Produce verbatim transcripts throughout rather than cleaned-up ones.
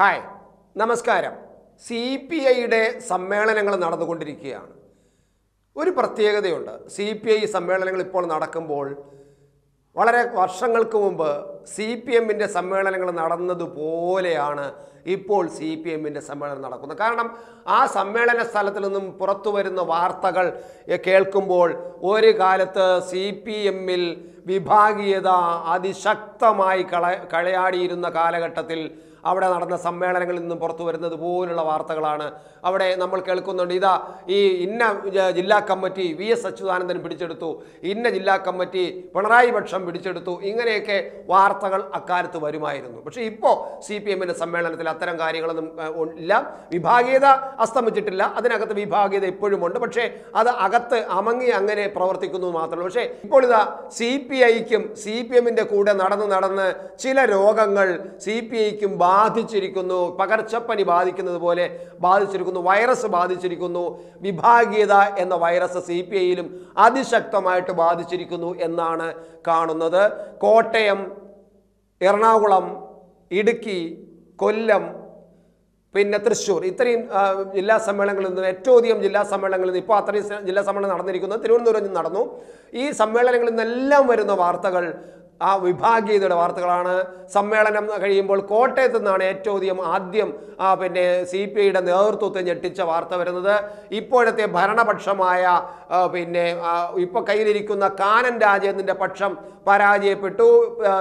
Hi നമസ്കാരം. C P ഐയുടെ സമ്മേളനങ്ങൾ നടന്നുകൊണ്ടിരിക്കുകയാണ്. ഒരു പ്രത്യേകതയുണ്ട്. സി പി ഐ സമ്മേളനങ്ങൾ ഇപ്പോൾ നടക്കുമ്പോൾ വളരെ വർഷങ്ങൾക്ക് മുമ്പ് സി പി എമ്മിൻ്റെ സമ്മേളനങ്ങൾ നടന്നതുപോലെയാണ് ഇപ്പോൾ സി പി എമ്മിൻ്റെ സമ്മേളനം നടക്കുന്നത്. കാരണം ആ സമ്മേളന സ്ഥലത്തിൽ നിന്നും പുറത്തു വരുന്ന വാർത്തകൾ കേൾക്കുമ്പോൾ ഒരു കാലത്ത് സി പി എമ്മിൽ വിഭാഗീയത അതിശക്തമായി കള കളയാടിയിരുന്ന കാലഘട്ടത്തിൽ അവിടെ നടന്ന സമ്മേളനങ്ങളിൽ നിന്നും പുറത്തു വരുന്നത് പോലുള്ള വാർത്തകളാണ് അവിടെ നമ്മൾ കേൾക്കുന്നുണ്ട്. ഇതാ ഈ ഇന്ന ജില്ലാ കമ്മിറ്റി വി എസ് അച്യുതാനന്ദൻ പിടിച്ചെടുത്തു, ഇന്ന ജില്ലാ കമ്മിറ്റി പിണറായി പക്ഷം പിടിച്ചെടുത്തു, ഇങ്ങനെയൊക്കെ വാർത്തകൾ അക്കാലത്ത് വരുമായിരുന്നു. പക്ഷേ ഇപ്പോൾ സി പി എമ്മിൻ്റെ സമ്മേളനത്തിൽ അത്തരം കാര്യങ്ങളൊന്നും ഇല്ല. വിഭാഗീയത അസ്തമിച്ചിട്ടില്ല, അതിനകത്ത് വിഭാഗീയത ഇപ്പോഴും ഉണ്ട്. പക്ഷേ അത് അകത്ത് അമങ്ങി അങ്ങനെ പ്രവർത്തിക്കുന്നു മാത്രമേ ഉള്ളൂ. പക്ഷേ ഇപ്പോൾ ഇതാ സി പി ഐക്കും സി പി എമ്മിൻ്റെ കൂടെ നടന്ന് നടന്ന് ചില രോഗങ്ങൾ സി പി ഐക്കും ബാധിച്ചിരിക്കുന്നു. പകർച്ചപ്പനി ബാധിക്കുന്നത് പോലെ ബാധിച്ചിരിക്കുന്നു, വൈറസ് ബാധിച്ചിരിക്കുന്നു. വിഭാഗീയത എന്ന വൈറസ് സി പി ഐയിലും അതിശക്തമായിട്ട് ബാധിച്ചിരിക്കുന്നു എന്നാണ് കാണുന്നത്. കോട്ടയം, എറണാകുളം, ഇടുക്കി, കൊല്ലം, പിന്നെ തൃശ്ശൂർ, ഇത്രയും ജില്ലാ സമ്മേളനങ്ങളിൽ നിന്ന് ഏറ്റവും അധികം ജില്ലാ സമ്മേളനങ്ങളിൽ നിന്ന് ഇപ്പോൾ അത്രയും ജില്ലാ സമ്മേളനം നടന്നിരിക്കുന്നത് തിരുവനന്തപുരം നടന്നു. ഈ സമ്മേളനങ്ങളിൽ നിന്നെല്ലാം വരുന്ന വാർത്തകൾ ആ വിഭാഗീയതയുടെ വാർത്തകളാണ്. സമ്മേളനം കഴിയുമ്പോൾ കോട്ടയത്തു നിന്നാണ് ഏറ്റവും അധികം ആദ്യം ആ പിന്നെ സി പി ഐയുടെ നേതൃത്വത്തെ ഞെട്ടിച്ച വാർത്ത വരുന്നത്. ഇപ്പോഴത്തെ ഭരണപക്ഷമായ പിന്നെ ഇപ്പോൾ കയ്യിലിരിക്കുന്ന കാനം രാജേന്ദ്രൻ്റെ പക്ഷം പരാജയപ്പെട്ടു,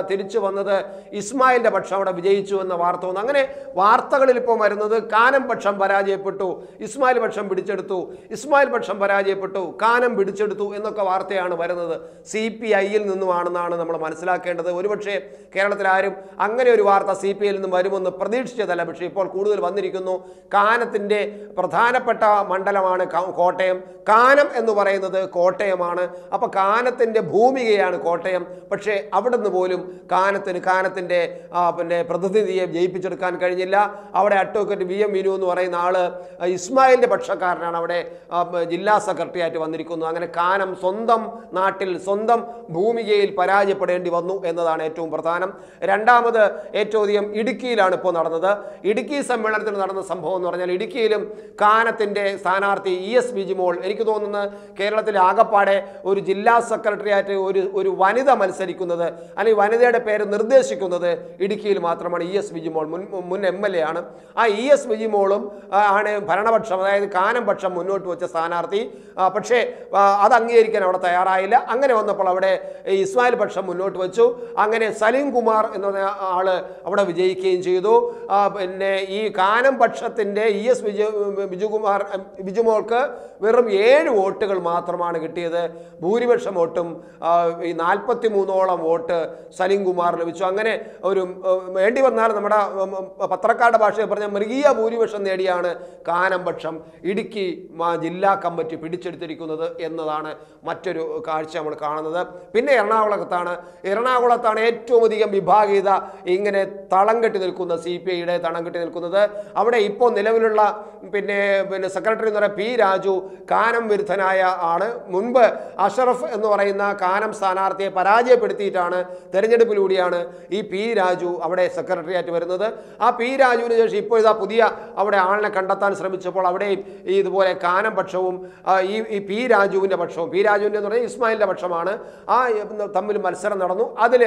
തിരിച്ചു വന്നത് ഇസ്മായിലിൻ്റെ പക്ഷം അവിടെ വിജയിച്ചു എന്ന വാർത്ത വന്നു. അങ്ങനെ വാർത്തകളിൽ ഇപ്പോൾ വരുന്നത് കാനം പക്ഷം പരാജയപ്പെട്ടു, ഇസ്മായിൽ പക്ഷം പിടിച്ചെടുത്തു, ഇസ്മായിൽ പക്ഷം പരാജയപ്പെട്ടു, കാനം പിടിച്ചെടുത്തു എന്നൊക്കെ വാർത്തയാണ് വരുന്നത്. സി പി ഐയിൽ നിന്നുമാണെന്നാണ് നമ്മൾ മനസ്സിലാക്കുന്നത് മനസ്സിലാക്കേണ്ടത്. ഒരുപക്ഷെ കേരളത്തിൽ ആരും അങ്ങനെ ഒരു വാർത്ത സി പി ഐയിൽ നിന്നും വരുമെന്ന് പ്രതീക്ഷിച്ചതല്ല. പക്ഷേ ഇപ്പോൾ കൂടുതൽ വന്നിരിക്കുന്നു. കാനത്തിൻ്റെ പ്രധാനപ്പെട്ട മണ്ഡലമാണ് കോട്ടയം. കാനം എന്ന് പറയുന്നത് കോട്ടയമാണ്. അപ്പോൾ കാനത്തിൻ്റെ ഭൂമികയാണ് കോട്ടയം. പക്ഷേ അവിടെ നിന്ന് പോലും കാനത്തിന് കാനത്തിൻ്റെ പിന്നെ പ്രതിനിധിയെ ജയിപ്പിച്ചെടുക്കാൻ കഴിഞ്ഞില്ല. അവിടെ അഡ്വക്കേറ്റ് വി എം വിനു എന്ന് പറയുന്ന ആൾ ഇസ്മായിലിൻ്റെ പക്ഷക്കാരനാണ് അവിടെ ജില്ലാ സെക്രട്ടറി ആയിട്ട് വന്നിരിക്കുന്നത്. അങ്ങനെ കാനം സ്വന്തം നാട്ടിൽ സ്വന്തം ഭൂമികയിൽ പരാജയപ്പെടേണ്ടി വന്നു എന്നതാണ് ഏറ്റവും പ്രധാനം. രണ്ടാമത് ഏറ്റവും അധികം ഇടുക്കിയിലാണ് ഇപ്പോൾ നടന്നത്. ഇടുക്കി സമ്മേളനത്തിൽ നടന്ന സംഭവം എന്ന് പറഞ്ഞാൽ ഇടുക്കിയിലും കാനത്തിൻ്റെ സ്ഥാനാർത്ഥി ഇ എസ് ബിജിമോൾ, എനിക്ക് തോന്നുന്നത് കേരളത്തിലെ ആകപ്പാടെ ഒരു ജില്ലാ സെക്രട്ടറി ആയിട്ട് ഒരു ഒരു വനിത മത്സരിക്കുന്നത് അല്ലെങ്കിൽ വനിതയുടെ പേര് നിർദ്ദേശിക്കുന്നത് ഇടുക്കിയിൽ മാത്രമാണ്. ഇ എസ് ബിജിമോൾ മുൻ മുൻ എം എൽ എ ആണ്. ആ ഇ എസ് ബിജിമോളും ആണ് ഭരണപക്ഷം, അതായത് കാനം പക്ഷം മുന്നോട്ട് വെച്ച സ്ഥാനാർത്ഥി. പക്ഷേ അത് അംഗീകരിക്കാൻ അവിടെ തയ്യാറായില്ല. അങ്ങനെ വന്നപ്പോൾ അവിടെ ഇസ്മായിൽ പക്ഷം മുന്നോട്ട് വെച്ചു. അങ്ങനെ സലീം കുമാർ എന്ന് പറഞ്ഞ ആള് അവിടെ വിജയിക്കുകയും ചെയ്തു. പിന്നെ ഈ കാനം പക്ഷത്തിൻ്റെ ഇ എസ് വിജു വിജുകുമാർ വിജുമോൾക്ക് വെറും ഏഴ് വോട്ടുകൾ മാത്രമാണ് കിട്ടിയത്. ഭൂരിപക്ഷം വോട്ടും ഈ നാൽപ്പത്തി മൂന്നോളം വോട്ട് സലീം കുമാർ ലഭിച്ചു. അങ്ങനെ ഒരു വേണ്ടി വന്നാൽ നമ്മുടെ പത്രക്കാരുടെ ഭാഷയിൽ പറഞ്ഞ മൃഗീയ ഭൂരിപക്ഷം നേടിയാണ് കാനം പക്ഷം ഇടുക്കി ജില്ലാ കമ്മിറ്റി പിടിച്ചെടുത്തിരിക്കുന്നത് എന്നതാണ് മറ്റൊരു കാഴ്ച നമ്മൾ കാണുന്നത്. പിന്നെ എറണാകുളത്താണ് എറണാകുളത്താണ് ഏറ്റവും അധികം വിഭാഗീയത ഇങ്ങനെ തളം കെട്ടി നിൽക്കുന്ന സി പി ഐയുടെ തളം കെട്ടി നിൽക്കുന്നത്. അവിടെ ഇപ്പോൾ നിലവിലുള്ള പിന്നെ പിന്നെ സെക്രട്ടറി എന്ന് പറയുന്ന പി രാജു കാനം വിരുദ്ധനായ ആണ്. മുൻപ് അഷറഫ് എന്ന് പറയുന്ന കാനം സ്ഥാനാർത്ഥിയെ പരാജയപ്പെടുത്തിയിട്ടാണ് തെരഞ്ഞെടുപ്പിലൂടെയാണ് ഈ പി രാജു അവിടെ സെക്രട്ടറി ആയിട്ട് വരുന്നത്. ആ പി രാജുവിന് ശേഷം ഇപ്പോൾ ഇതാ പുതിയ അവിടെ ആളിനെ കണ്ടെത്താൻ ശ്രമിച്ചപ്പോൾ അവിടെയും ഈ ഇതുപോലെ കാനം പക്ഷവും ഈ ഈ പി രാജുവിൻ്റെ പക്ഷവും പി രാജുവിൻ്റെ എന്ന് പറഞ്ഞാൽ ഇസ്മായിലിൻ്റെ പക്ഷമാണ് ആ തമ്മിൽ മത്സരം നടന്നു. അതിൽ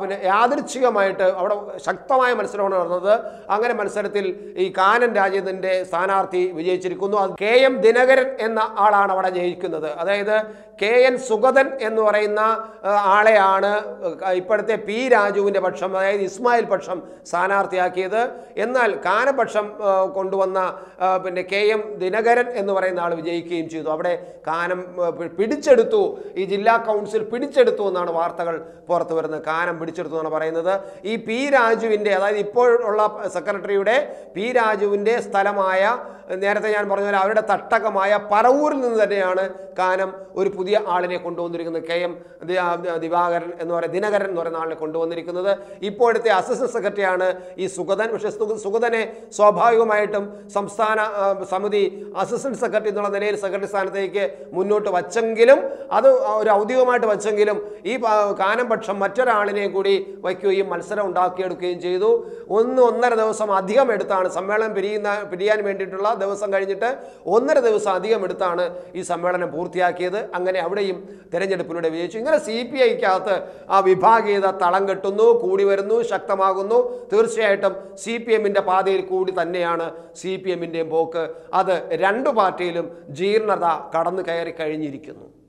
പിന്നെ യാദൃച്ഛികമായിട്ട് അവിടെ ശക്തമായ മത്സരമാണ് നടന്നത്. അങ്ങനെ മത്സരത്തിൽ ഈ കാനം രാജേന്ദ്രൻ്റെ സ്ഥാനാർത്ഥി വിജയിച്ചിരിക്കുന്നു. അത് കെ എം ദിനകരൻ എന്ന ആളാണ് അവിടെ ജയിക്കുന്നത്. അതായത് കെ എൻ സുഗതൻ എന്ന് പറയുന്ന ആളെയാണ് ഇപ്പോഴത്തെ പി രാജുവിൻ്റെ പക്ഷം, അതായത് ഇസ്മായിൽ പക്ഷം സ്ഥാനാർത്ഥിയാക്കിയത്. എന്നാൽ കാനപക്ഷം കൊണ്ടുവന്ന പിന്നെ കെ എം ദിനകരൻ എന്ന് പറയുന്ന ആൾ വിജയിക്കുകയും ചെയ്തു. അവിടെ കാനം പിടിച്ചെടുത്തു, ഈ ജില്ലാ കൗൺസിൽ പിടിച്ചെടുത്തു എന്നാണ് വാർത്തകൾ പുറത്തു വരുന്നത്. കാനം പിടിച്ചെടുത്തു എന്നാണ് പറയുന്നത്. ഈ പി രാജുവിൻ്റെ, അതായത് ഇപ്പോഴുള്ള സെക്രട്ടറിയുടെ പി രാജുവിൻ്റെ സ്ഥലമായ, നേരത്തെ ഞാൻ പറഞ്ഞ പോലെ അവരുടെ തട്ടകമായ പറവൂരിൽ നിന്ന് തന്നെയാണ് കാനം ഒരു പുതിയ പുതിയ ആളിനെ കൊണ്ടുവന്നിരിക്കുന്നത് കെ എം ദിവാകരൻ എന്ന് പറയുന്ന ദിനകരൻ എന്ന് പറയുന്ന ആളിനെ കൊണ്ടുവന്നിരിക്കുന്നത്. ഇപ്പോഴത്തെ അസിസ്റ്റന്റ് സെക്രട്ടറിയാണ് ഈ സുഗതൻ. പക്ഷേ സുഗതനെ സ്വാഭാവികമായിട്ടും സംസ്ഥാന സമിതി അസിസ്റ്റന്റ് സെക്രട്ടറി എന്നുള്ള നിലയിൽ സെക്രട്ടറി സ്ഥാനത്തേക്ക് മുന്നോട്ട് വച്ചെങ്കിലും അത് ഒരു ഔദ്യോഗികമായിട്ട് വച്ചെങ്കിലും ഈ കാനം പക്ഷം മറ്റൊരാളിനെയും കൂടി വയ്ക്കുകയും മത്സരം ഉണ്ടാക്കിയെടുക്കുകയും ചെയ്തു. ഒന്ന് ഒന്നര ദിവസം അധികം എടുത്താണ് സമ്മേളനം പിരിയുന്ന പിരിയാൻ വേണ്ടിയിട്ടുള്ള ദിവസം കഴിഞ്ഞിട്ട് ഒന്നര ദിവസം അധികം എടുത്താണ് ഈ സമ്മേളനം പൂർത്തിയാക്കിയത്. അങ്ങനെ അവിടെയും തെരഞ്ഞെടുപ്പിലൂടെ വിജയിച്ചു. ഇങ്ങനെ സി പി ഐക്കകത്ത് ആ വിഭാഗീയത തളം കെട്ടുന്നു, കൂടി വരുന്നു, ശക്തമാകുന്നു. തീർച്ചയായിട്ടും സി പി എമ്മിൻ്റെ പാതയിൽ കൂടി തന്നെയാണ് സി പി എമ്മിൻ്റെയും പോക്ക്. അത് രണ്ടു പാർട്ടിയിലും ജീർണത കടന്നു കയറി കഴിഞ്ഞിരിക്കുന്നു.